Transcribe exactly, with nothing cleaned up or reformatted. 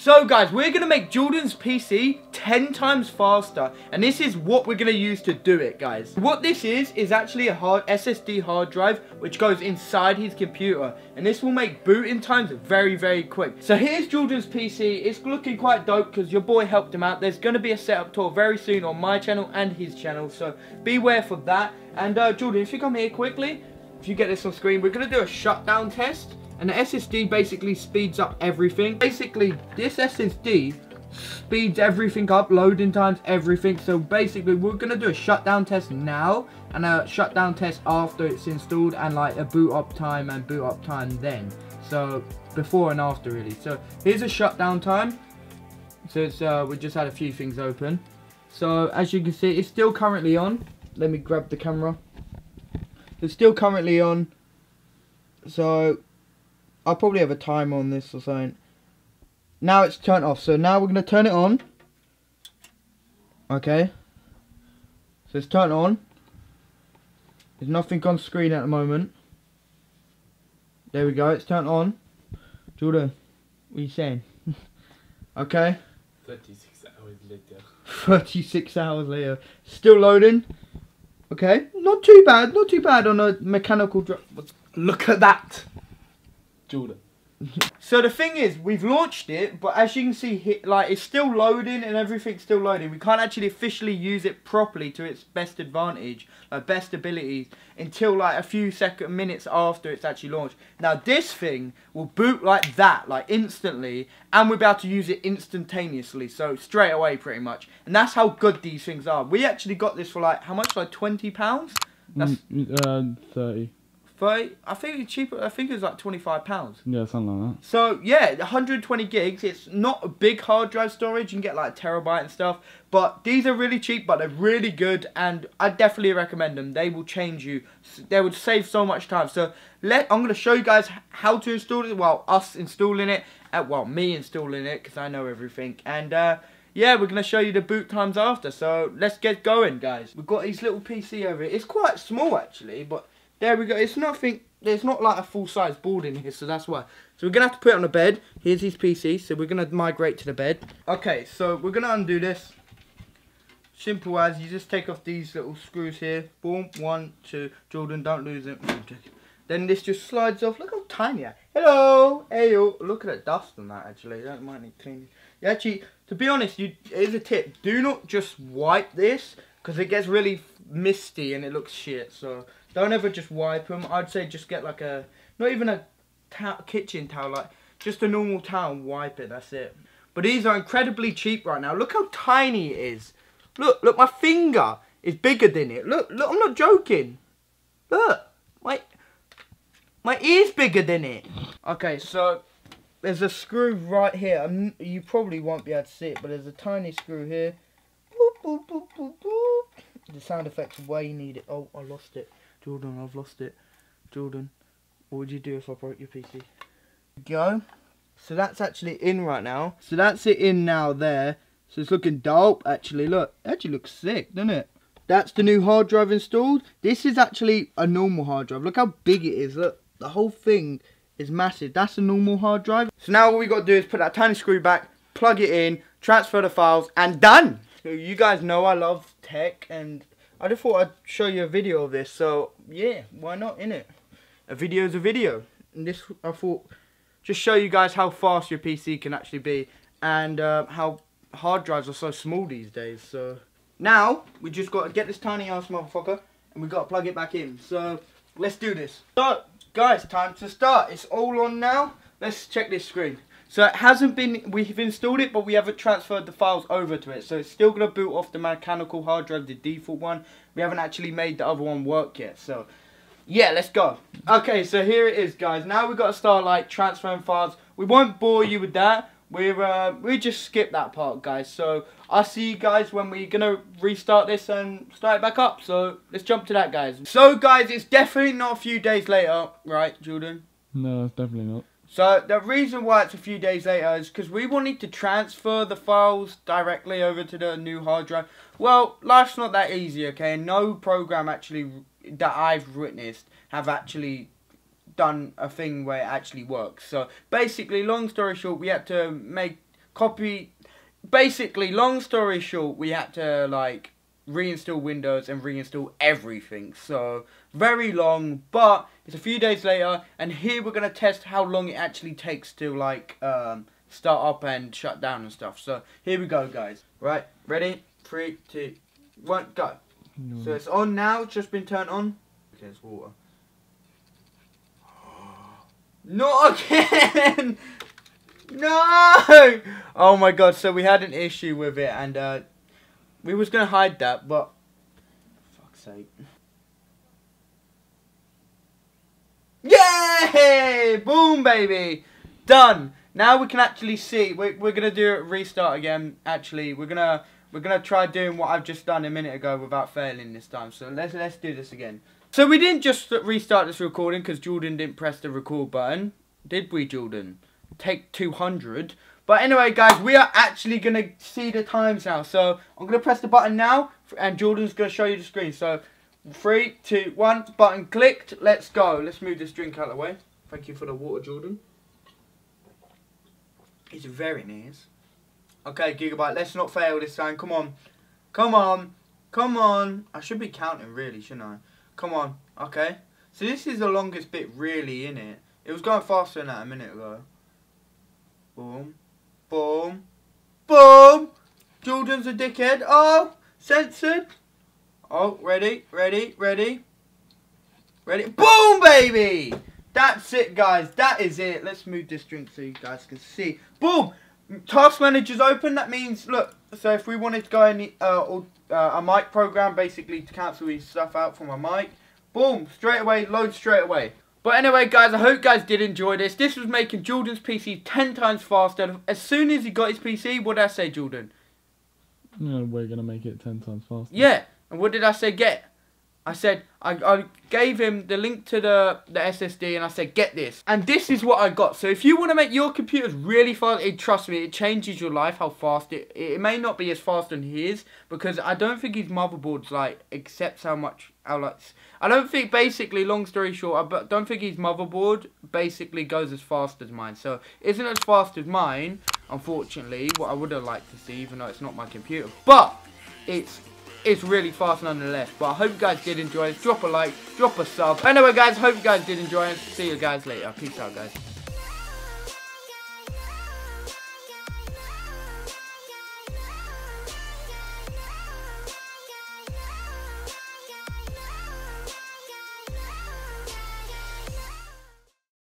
So guys, we're going to make Jordan's P C ten times faster, and this is what we're going to use to do it, guys. What this is, is actually a hard S S D hard drive, which goes inside his computer, and this will make booting times very, very quick. So here's Jordan's P C. It's looking quite dope because your boy helped him out. There's going to be a setup tour very soon on my channel and his channel, so beware for that. And uh, Jordan, if you come here quickly, if you get this on screen, we're going to do a shutdown test. And the S S D basically speeds up everything. Basically, this S S D speeds everything up, loading times, everything. So basically, we're going to do a shutdown test now and a shutdown test after it's installed, and like a boot up time and boot up time then. So before and after, really. So here's a shutdown time. So it's, uh, we just had a few things open. So as you can see, it's still currently on. Let me grab the camera. It's still currently on. So I'll probably have a timer on this or something. Now it's turned off, so now we're going to turn it on. Okay. So it's turned on. There's nothing on screen at the moment. There we go, it's turned on. Jordan, what are you saying? Okay. thirty-six hours later. thirty-six hours later. Still loading. Okay, not too bad, not too bad on a mechanical drive. Look at that. Jordan. So the thing is, we've launched it, but as you can see, like, it's still loading and everything's still loading. We can't actually officially use it properly to its best advantage, like best abilities, until like a few second minutes after it's actually launched. Now this thing will boot like that, like instantly, and we'll be able to use it instantaneously, so straight away pretty much. And that's how good these things are. We actually got this for like, how much? Like twenty pounds? That's mm, uh, thirty. But I think it's cheaper. I think it was like twenty-five pounds. Yeah, something like that. So yeah, one hundred twenty gigs. It's not a big hard drive storage. You can get like a terabyte and stuff. But these are really cheap, but they're really good, and I definitely recommend them. They will change you. They would save so much time. So let I'm gonna show you guys how to install it. Well, us installing it. Uh, well, me installing it because I know everything. And uh, yeah, we're gonna show you the boot times after. So let's get going, guys. We've got his little P C over here. It's quite small actually, but there we go. It's nothing. There's not like a full-size board in here, so that's why. So we're going to have to put it on the bed. Here's his P C, so we're going to migrate to the bed. Okay, so we're going to undo this. Simple as, you just take off these little screws here. Boom, one, two. Jordan, don't lose it. Then this just slides off. Look how tiny that. Hello. Hey, yo. Look at that dust on that, actually. That might need cleaning. You actually, to be honest, you, here's a tip. Do not just wipe this, because it gets really misty and it looks shit, so don't ever just wipe them. I'd say just get like a, not even a towel, kitchen towel, like just a normal towel and wipe it, that's it. But these are incredibly cheap right now. Look how tiny it is. Look, look, my finger is bigger than it. Look, look, I'm not joking. Look, my, my ear's bigger than it. Okay, so there's a screw right here. I'm, you probably won't be able to see it, but there's a tiny screw here. Boop, boop, boop, boop, boop. The sound effects where you need it. Oh, I lost it. Jordan, I've lost it. Jordan, what would you do if I broke your P C? Go. So that's actually in right now. So that's it in now there. So it's looking dope, actually. Look, it actually looks sick, doesn't it? That's the new hard drive installed. This is actually a normal hard drive. Look how big it is. Look, the whole thing is massive. That's a normal hard drive. So now all we got to do is put that tiny screw back, plug it in, transfer the files, and done. So you guys know I love tech, and I just thought I'd show you a video of this, so yeah, why not, innit? A video's a video. And this, I thought, just show you guys how fast your P C can actually be, and uh, how hard drives are so small these days, so. Now, we just got to get this tiny ass motherfucker, and we got to plug it back in, so let's do this. So, guys, time to start. It's all on now. Let's check this screen. So it hasn't been, we've installed it, but we haven't transferred the files over to it. So it's still going to boot off the mechanical hard drive, the default one. We haven't actually made the other one work yet. So yeah, let's go. Okay, so here it is, guys. Now we've got to start like transferring files. We won't bore you with that. We're, uh, we just skip that part, guys. So I'll see you guys when we're going to restart this and start it back up. So let's jump to that, guys. So guys, it's definitely not a few days later. Right, Jordan? No, it's definitely not. So the reason why it's a few days later is because we wanted to transfer the files directly over to the new hard drive. Well, life's not that easy, okay? No program actually that I've witnessed have actually done a thing where it actually works. So basically, long story short, we had to make copy. Basically, long story short, we had to like reinstall Windows and reinstall everything. So very long, but it's a few days later, and here we're gonna test how long it actually takes to like um, start up and shut down and stuff. So here we go, guys. Right, ready? Three, two, one, go. No. So it's on now. Just been turned on. Okay, it's water. Not again. No! Oh my god, so we had an issue with it, and uh, we was gonna hide that, but for fuck's sake. Yay! Boom, baby! Done! Now we can actually see, we're, we're gonna do a restart again, actually. We're gonna we're gonna try doing what I've just done a minute ago without failing this time, so let's, let's do this again. So we didn't just restart this recording, because Jordan didn't press the record button. Did we, Jordan? Take two hundred. But anyway, guys, we are actually gonna see the times now. So I'm gonna press the button now, and Jordan's gonna show you the screen. So three, two, one, button clicked. Let's go. Let's move this drink out of the way. Thank you for the water, Jordan. It's very nice. Okay, Gigabyte, let's not fail this time. Come on, come on, come on. I should be counting, really, shouldn't I? Come on. Okay. So this is the longest bit, really, in it. It was going faster than that a minute ago. Boom, boom, boom. Jordan's a dickhead. Oh, censored. Oh, ready, ready, ready, ready. Boom, baby. That's it, guys. That is it. Let's move this drink so you guys can see. Boom. Task manager's open. That means, look, so if we wanted to go in uh, or, uh, a mic program, basically to cancel these stuff out from a mic, boom, straight away, load straight away. But anyway, guys, I hope you guys did enjoy this. This was making Jordan's P C ten times faster. As soon as he got his P C, what did I say, Jordan? No, we're going to make it ten times faster. Yeah, and what did I say, get? I said, I, I gave him the link to the, the S S D, and I said, get this. And this is what I got. So if you want to make your computers really fast, it, trust me, it changes your life how fast. It, it may not be as fast as his, because I don't think his motherboards, like, accepts how much... I don't think, basically, long story short, I don't think his motherboard basically goes as fast as mine. So, isn't as fast as mine, unfortunately, what I would have liked to see, even though it's not my computer. But, it's it's really fast nonetheless. But I hope you guys did enjoy it. Drop a like, drop a sub. Anyway, guys, hope you guys did enjoy it. See you guys later. Peace out, guys.